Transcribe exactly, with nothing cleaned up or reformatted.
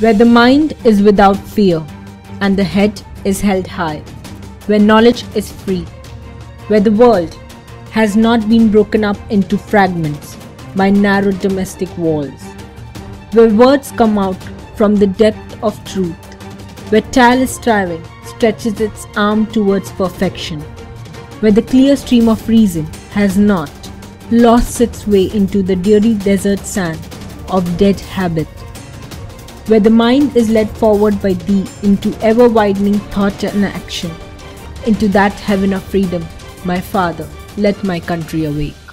where the mind is without fear and the head is held high, where knowledge is free, where the world has not been broken up into fragments by narrow domestic walls, where words come out from the depth of truth, where tireless striving stretches its arm towards perfection, where the clear stream of reason has not lost its way into the dreary desert sand of dead habit, where the mind is led forward by thee into ever-widening thought and action, into that heaven of freedom, my Father, let my country awake.